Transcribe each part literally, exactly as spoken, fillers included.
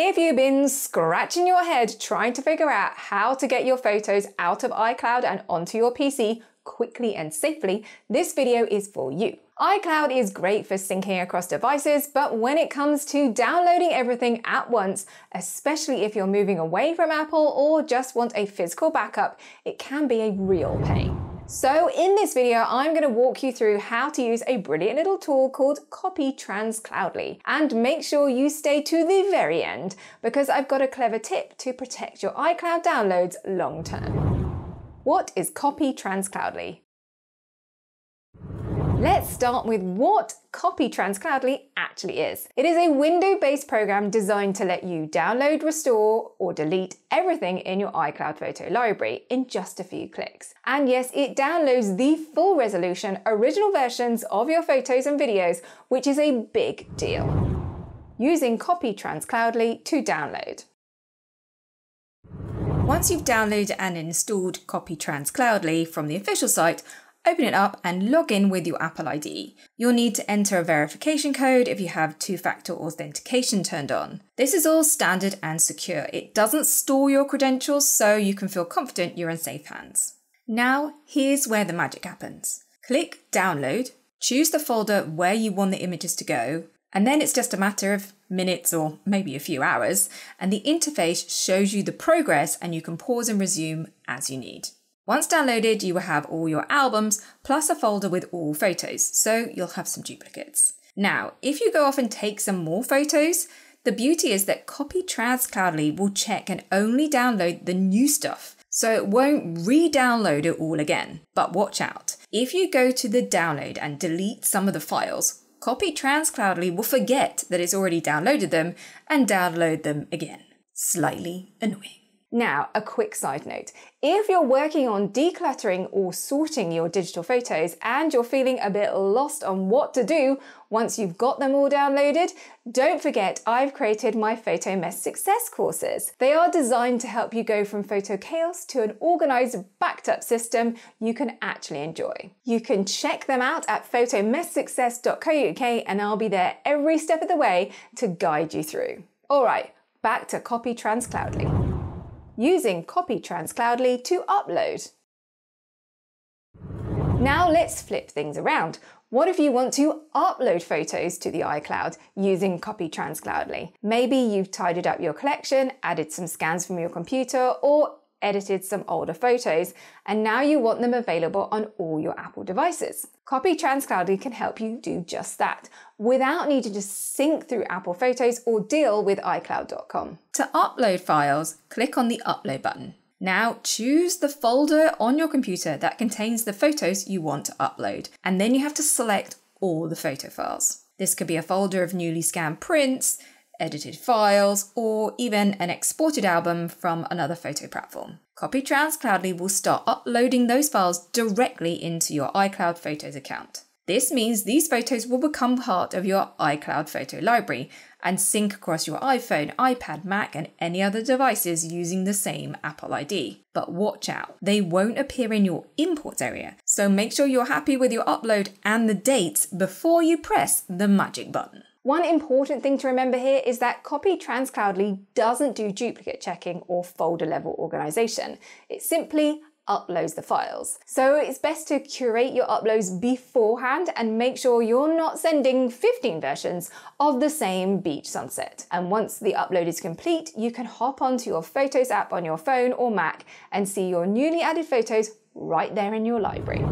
If you've been scratching your head trying to figure out how to get your photos out of iCloud and onto your P C quickly and safely, this video is for you. iCloud is great for syncing across devices, but when it comes to downloading everything at once, especially if you're moving away from Apple or just want a physical backup, it can be a real pain. So in this video, I'm going to walk you through how to use a brilliant little tool called CopyTrans Cloudly. And make sure you stay to the very end, because I've got a clever tip to protect your iCloud downloads long term. What is CopyTrans Cloudly? Let's start with what CopyTrans Cloudly actually is. It is a window-based program designed to let you download, restore, or delete everything in your iCloud photo library in just a few clicks. And yes, it downloads the full resolution original versions of your photos and videos, which is a big deal. Using CopyTrans Cloudly to download. Once you've downloaded and installed CopyTrans Cloudly from the official site, open it up and log in with your Apple I D. You'll need to enter a verification code if you have two-factor authentication turned on. This is all standard and secure. It doesn't store your credentials, so you can feel confident you're in safe hands. Now, here's where the magic happens. Click Download, choose the folder where you want the images to go, and then it's just a matter of minutes or maybe a few hours, and the interface shows you the progress and you can pause and resume as you need. Once downloaded, you will have all your albums, plus a folder with all photos, so you'll have some duplicates. Now, if you go off and take some more photos, the beauty is that CopyTrans Cloudly will check and only download the new stuff, so it won't re-download it all again. But watch out. If you go to the download and delete some of the files, CopyTrans Cloudly will forget that it's already downloaded them and download them again. Slightly annoying. Now, a quick side note. If you're working on decluttering or sorting your digital photos and you're feeling a bit lost on what to do once you've got them all downloaded, don't forget I've created my Photo Mess Success courses. They are designed to help you go from photo chaos to an organized, backed up system you can actually enjoy. You can check them out at photo mess success dot co dot U K and I'll be there every step of the way to guide you through. All right, back to CopyTrans Cloudly. Using CopyTrans Cloudly to upload. Now let's flip things around. What if you want to upload photos to the iCloud using CopyTrans Cloudly? Maybe you've tidied up your collection, added some scans from your computer, or edited some older photos, and now you want them available on all your Apple devices. CopyTrans Cloudly can help you do just that, without needing to sync through Apple Photos or deal with iCloud dot com. To upload files, click on the Upload button. Now choose the folder on your computer that contains the photos you want to upload, and then you have to select all the photo files. This could be a folder of newly scanned prints, edited files, or even an exported album from another photo platform. CopyTrans Cloudly will start uploading those files directly into your iCloud Photos account. This means these photos will become part of your iCloud photo library and sync across your iPhone, iPad, Mac, and any other devices using the same Apple I D. But watch out, they won't appear in your import area, so make sure you're happy with your upload and the dates before you press the magic button. One important thing to remember here is that CopyTrans Cloudly doesn't do duplicate checking or folder level organization. It simply uploads the files. So it's best to curate your uploads beforehand and make sure you're not sending fifteen versions of the same beach sunset. And once the upload is complete, you can hop onto your Photos app on your phone or Mac and see your newly added photos right there in your library.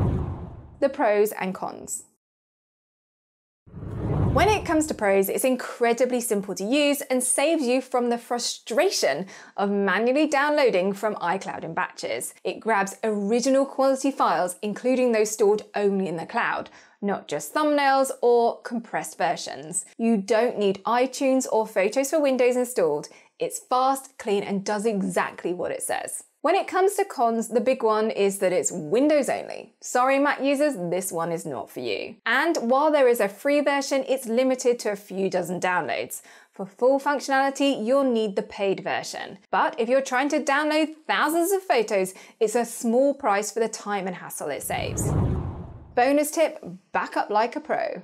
The pros and cons. When it comes to pros, it's incredibly simple to use and saves you from the frustration of manually downloading from iCloud in batches. It grabs original quality files, including those stored only in the cloud, not just thumbnails or compressed versions. You don't need iTunes or Photos for Windows installed. It's fast, clean, and does exactly what it says. When it comes to cons, the big one is that it's Windows only. Sorry, Mac users, this one is not for you. And while there is a free version, it's limited to a few dozen downloads. For full functionality, you'll need the paid version. But if you're trying to download thousands of photos, it's a small price for the time and hassle it saves. Bonus tip, back up like a pro.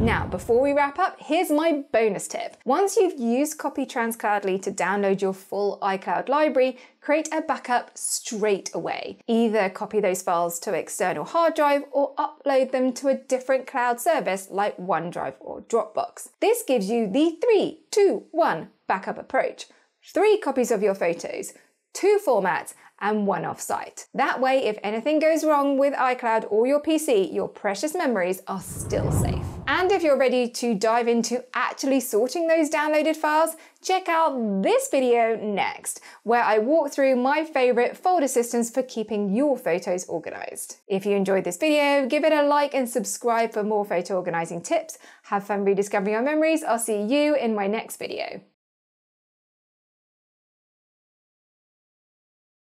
Now, before we wrap up, here's my bonus tip. Once you've used CopyTrans Cloudly to download your full iCloud library, create a backup straight away. Either copy those files to external hard drive or upload them to a different cloud service like OneDrive or Dropbox. This gives you the three, two, one backup approach. Three copies of your photos, two formats, and one offsite. That way, if anything goes wrong with iCloud or your P C, your precious memories are still safe. And if you're ready to dive into actually sorting those downloaded files, check out this video next, where I walk through my favorite folder systems for keeping your photos organized. If you enjoyed this video, give it a like and subscribe for more photo organizing tips. Have fun rediscovering your memories. I'll see you in my next video.